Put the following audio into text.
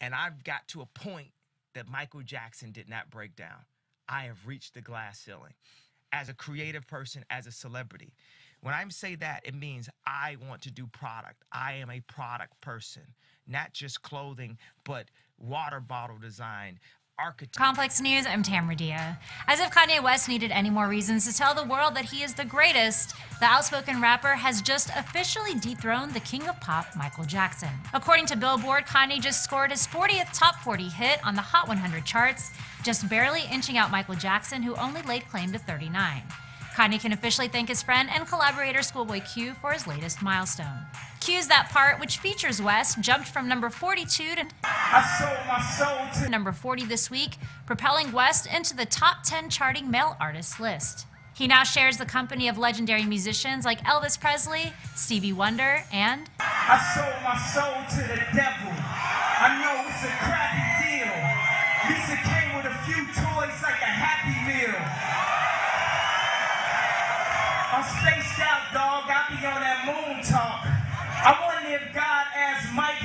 And I've got to a point that Michael Jackson did not break down. I have reached the glass ceiling. As a creative person, as a celebrity. When I say that, it means I want to do product. I am a product person, not just clothing, but water bottle design, architecture. Complex News, I'm Tamradia. As if Kanye West needed any more reasons to tell the world that he is the greatest, the outspoken rapper has just officially dethroned the king of pop, Michael Jackson. According to Billboard, Kanye just scored his 40th top 40 hit on the Hot 100 charts, just barely inching out Michael Jackson, who only laid claim to 39. Kanye can officially thank his friend and collaborator Schoolboy Q for his latest milestone. Q's That Part, which features West, jumped from number 42 to number 40 this week, propelling West into the top 10 charting male artists list. He now shares the company of legendary musicians like Elvis Presley, Stevie Wonder, and I sold my soul to the devil. I know it's a crappy deal. Lisa came with a few toys like a Happy Meal. I'm spaced out, dog. I be on that moon talk. I wonder if God asked Mike